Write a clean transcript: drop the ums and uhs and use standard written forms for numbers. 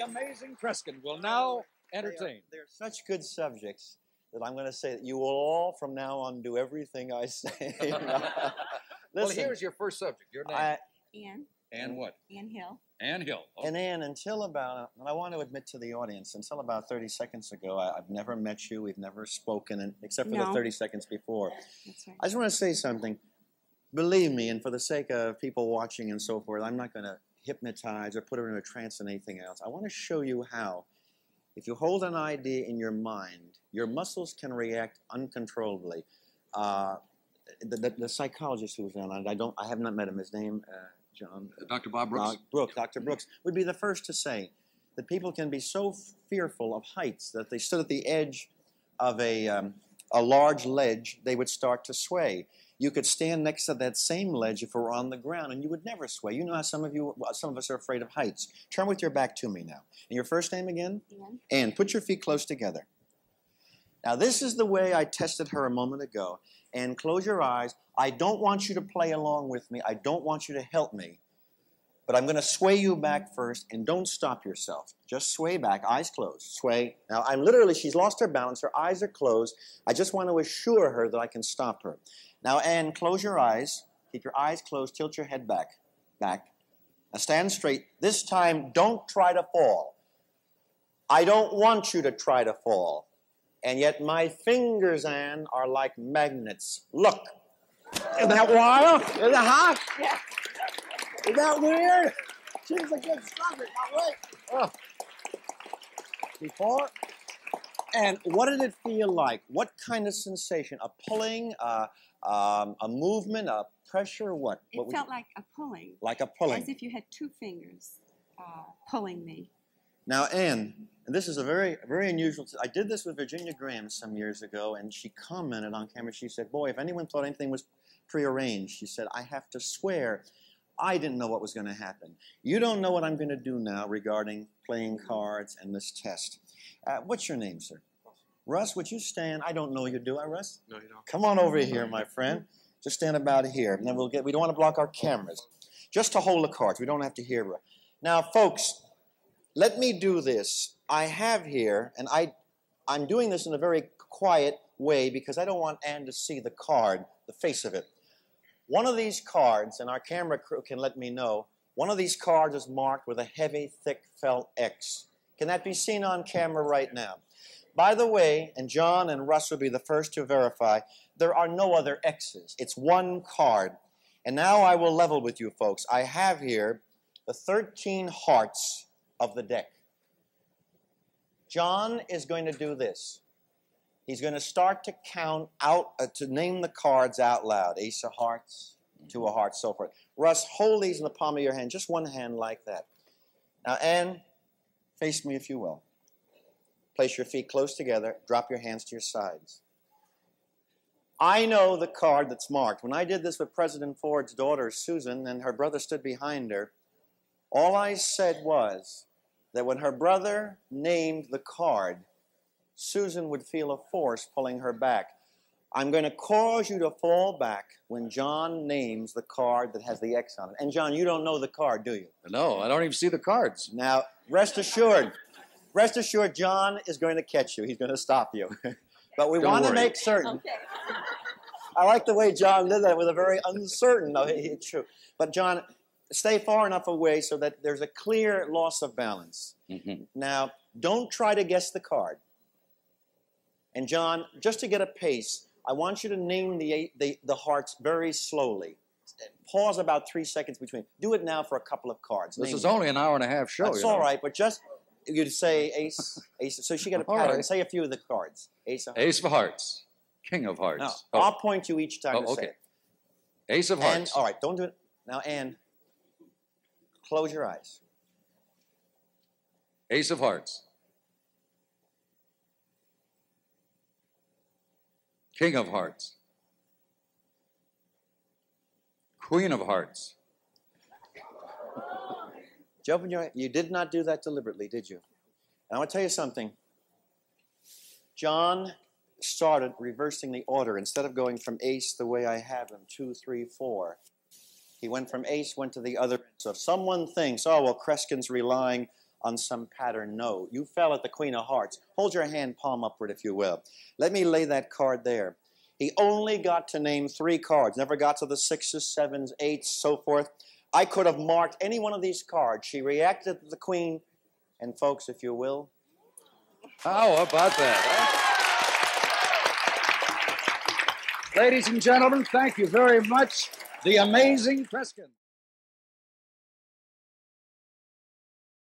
the amazing Kreskin will now entertain. They're such good subjects that I'm going to say that you will all from now on do everything I say. Listen, well, here's your first subject. Your name? Ann. Ann what? Ann Hill. Ann Hill. Okay. And Ann, until about, and I want to admit to the audience, until about 30 seconds ago, I've never met you. We've never spoken, except for the 30 seconds before. That's right. I just want to say something. Believe me, and for the sake of people watching and so forth, I'm not going to hypnotize or put her in a trance and anything else. I want to show you how, if you hold an idea in your mind, your muscles can react uncontrollably. The psychologist who was on, I have not met him. His name, John. Dr. Bob Brooks. Dr. Brooks would be the first to say that people can be so fearful of heights that they stood at the edge of a large ledge, they would start to sway. You could stand next to that same ledge if it were on the ground, and you would never sway. You know how some of us are afraid of heights. Turn with your back to me now. And your first name again? Ann. Ann, put your feet close together. Now, this is the way I tested her a moment ago. Ann, close your eyes. I don't want you to play along with me. I don't want you to help me. But I'm going to sway you back first, and don't stop yourself. Just sway back, eyes closed, sway. Now, I'm literally, she's lost her balance. Her eyes are closed. I just want to assure her that I can stop her. Now, Ann, close your eyes. Keep your eyes closed. Tilt your head back, back. Now, stand straight. This time, don't try to fall. I don't want you to try to fall. And yet, my fingers, Ann, are like magnets. Look. Isn't that wild? Isn't that hot? Yeah. Is that weird? She's a good stomach, all right. Oh. Before. And what did it feel like? What kind of sensation? A pulling, a movement, a pressure, what? It felt like a pulling. Like a pulling. As if you had two fingers pulling me. Now, Ann, and this is a very, very unusual, I did this with Virginia Graham some years ago, and she commented on camera, she said, boy, if anyone thought anything was prearranged, she said, I have to swear, I didn't know what was going to happen. You don't know what I'm going to do now regarding playing cards and this test. What's your name, sir? Russ, would you stand? I don't know you, do I, Russ? No, you don't. Come on over here, my friend. Just stand about here. And then we'll get, we don't want to block our cameras. Just to hold the cards. We don't have to hear. Now, folks, let me do this. I have here, and I'm doing this in a very quiet way because I don't want Ann to see the card, the face of it. One of these cards, and our camera crew can let me know, one of these cards is marked with a heavy, thick felt X. Can that be seen on camera right now? By the way, and John and Russ will be the first to verify, there are no other X's. It's one card. And now I will level with you folks. I have here the 13 hearts of the deck. John is going to do this. He's going to start to count out, to name the cards out loud. Ace of hearts, two of hearts, so forth. Russ, hold these in the palm of your hand, just one hand like that. Now, Ann, face me if you will. Place your feet close together. Drop your hands to your sides. I know the card that's marked. When I did this with President Ford's daughter, Susan, and her brother stood behind her, all I said was that when her brother named the card, Susan would feel a force pulling her back. I'm going to cause you to fall back when John names the card that has the X on it. And John, you don't know the card, do you? No, I don't even see the cards. Now, rest assured, John is going to catch you. He's going to stop you. But we want to make certain. Okay. I like the way John did that with a very uncertain, no, it's true. But John, stay far enough away so that there's a clear loss of balance. Mm-hmm. Now, don't try to guess the card. And John, just to get a pace, I want you to name the hearts very slowly. Pause about 3 seconds between. Do it now for a couple of cards. This is only an hour-and-a-half show. That's all right, but just you'd say ace, ace. So she got a pattern. Right. Say a few of the cards. Ace of hearts. Ace of hearts. King of hearts. Now, oh. I'll point you each time to say it. Ace of hearts. And, all right, don't do it. Now, Ann, close your eyes. Ace of hearts. King of hearts, queen of hearts. You did not do that deliberately, did you? And I want to tell you something. John started reversing the order. Instead of going from ace the way I have him, 2, 3, 4, he went from ace, went to the other. So if someone thinks, oh, well, Kreskin's relying on some pattern. No, you fell at the Queen of Hearts. Hold your hand palm upward, if you will. Let me lay that card there. He only got to name 3 cards, never got to the 6s, 7s, 8s, so forth. I could have marked any one of these cards. She reacted to the Queen, and folks, if you will. How about that? Huh? Ladies and gentlemen, thank you very much. The amazing Kreskin.